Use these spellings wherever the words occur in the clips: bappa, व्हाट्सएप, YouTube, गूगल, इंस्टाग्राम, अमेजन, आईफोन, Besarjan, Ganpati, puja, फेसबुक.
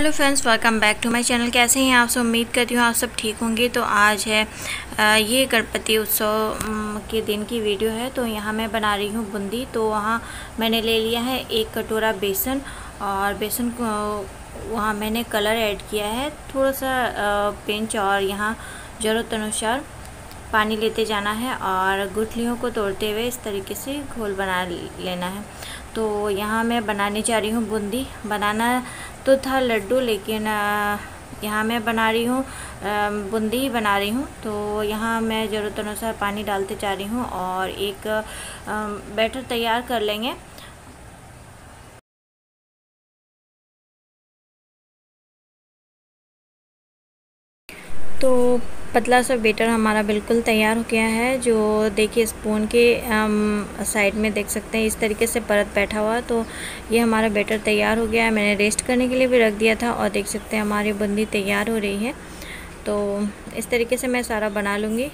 Hello friends, welcome back to my channel. कैसे हैं आप सब? उम्मीद करती हूँ आप सब ठीक होंगे। तो आज है ये गणपति उत्सव के दिन की वीडियो है। तो यहाँ मैं बना रही हूँ बूंदी। तो वहाँ मैंने ले लिया है 1 कटोरा बेसन, और बेसन को वहाँ मैंने कलर ऐड किया है, थोड़ा सा पिंच, और यहाँ ज़रूरत अनुसार पानी लेते जाना है और गुठलियों को तोड़ते हुए इस तरीके से घोल बना लेना है। तो यहाँ मैं बनाने जा रही हूँ बूंदी। बनाना तो था लड्डू, लेकिन यहाँ मैं बना रही हूँ बूंदी ही बना रही हूँ। तो यहाँ मैं ज़रूरत अनुसार पानी डालते जा रही हूँ और एक बैटर तैयार कर लेंगे। तो पतला सा बेटर हमारा बिल्कुल तैयार हो गया है, जो देखिए स्पून के साइड में देख सकते हैं इस तरीके से परत बैठा हुआ। तो ये हमारा बेटर तैयार हो गया है। मैंने रेस्ट करने के लिए भी रख दिया था, और देख सकते हैं हमारी बूंदी तैयार हो रही है। तो इस तरीके से मैं सारा बना लूँगी।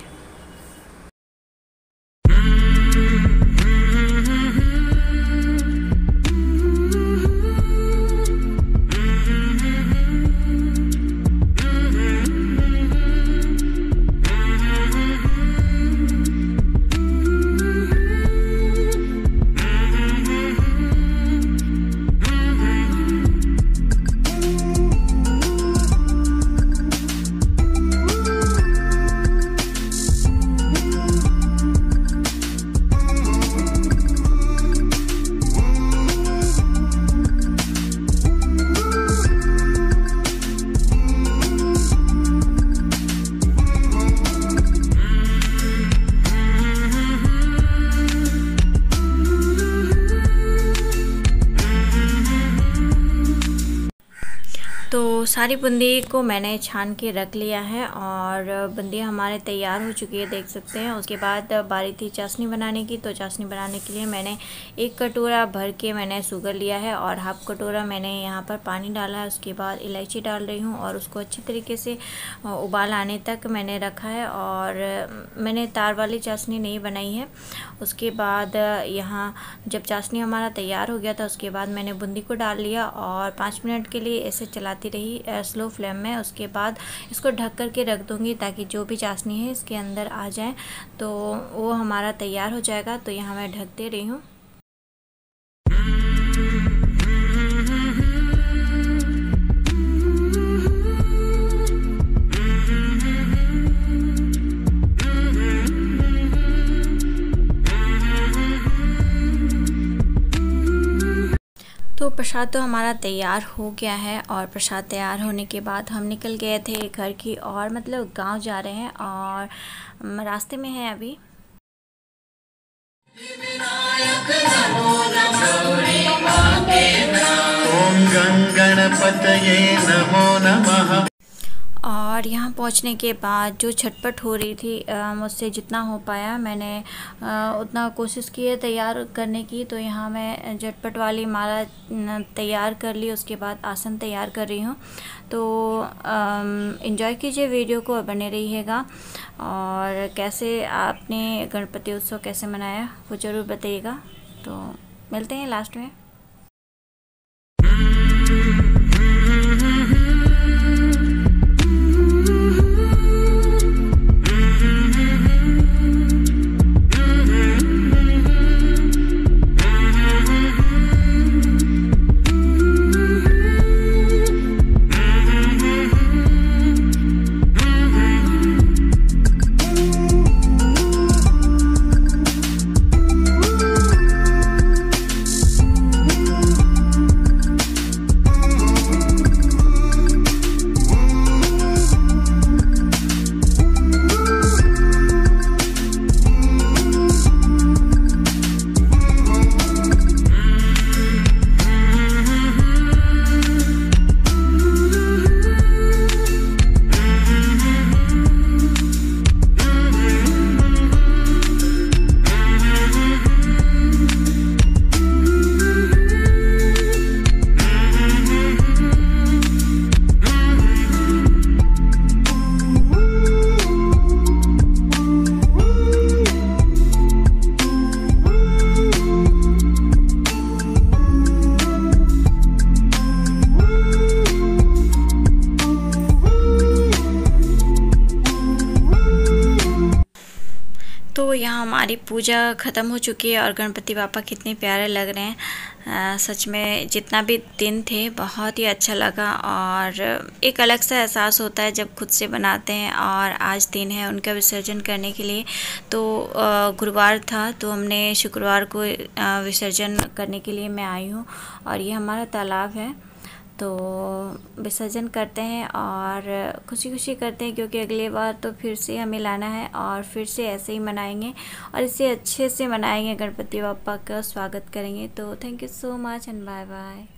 तो सारी बूंदी को मैंने छान के रख लिया है, और बूंदी हमारे तैयार हो चुकी है, देख सकते हैं। उसके बाद बारी थी चाशनी बनाने की। तो चाशनी बनाने के लिए मैंने 1 कटोरा भर के मैंने शुगर लिया है, और 1/2 कटोरा मैंने यहाँ पर पानी डाला है। उसके बाद इलायची डाल रही हूँ, और उसको अच्छी तरीके से उबाल आने तक मैंने रखा है। और मैंने तार वाली चाशनी नहीं बनाई है। उसके बाद यहाँ जब चाशनी हमारा तैयार हो गया था, उसके बाद मैंने बूंदी को डाल लिया और 5 मिनट के लिए ऐसे चलाती रही स्लो फ्लेम में। उसके बाद इसको ढक कर के रख दूंगी, ताकि जो भी चाशनी है इसके अंदर आ जाए, तो वो हमारा तैयार हो जाएगा। तो यहाँ मैं ढक दे रही हूँ। तो प्रसाद तो हमारा तैयार हो गया है, और प्रसाद तैयार होने के बाद हम निकल गए थे घर की, और मतलब गांव जा रहे हैं, और रास्ते में हैं अभी। और यहाँ पहुँचने के बाद जो झटपट हो रही थी, मुझसे जितना हो पाया मैंने उतना कोशिश की है तैयार करने की। तो यहाँ मैं झटपट वाली माला तैयार कर ली, उसके बाद आसन तैयार कर रही हूँ। तो एंजॉय कीजिए वीडियो को, बने रहिएगा। और कैसे आपने गणपति उत्सव कैसे मनाया वो ज़रूर बताइएगा। तो मिलते हैं लास्ट में। यहाँ हमारी पूजा ख़त्म हो चुकी है और गणपति बापा कितने प्यारे लग रहे हैं। सच में जितना भी दिन थे बहुत ही अच्छा लगा और एक अलग सा एहसास होता है जब खुद से बनाते हैं। और आज दिन है उनका विसर्जन करने के लिए, तो गुरुवार था तो हमने शुक्रवार को विसर्जन करने के लिए मैं आई हूँ। और ये हमारा तालाब है, तो विसर्जन करते हैं और खुशी खुशी करते हैं क्योंकि अगली बार तो फिर से हमें लाना है और फिर से ऐसे ही मनाएंगे और इसे अच्छे से मनाएंगे, गणपति बापा का स्वागत करेंगे। तो thank you so much and bye bye.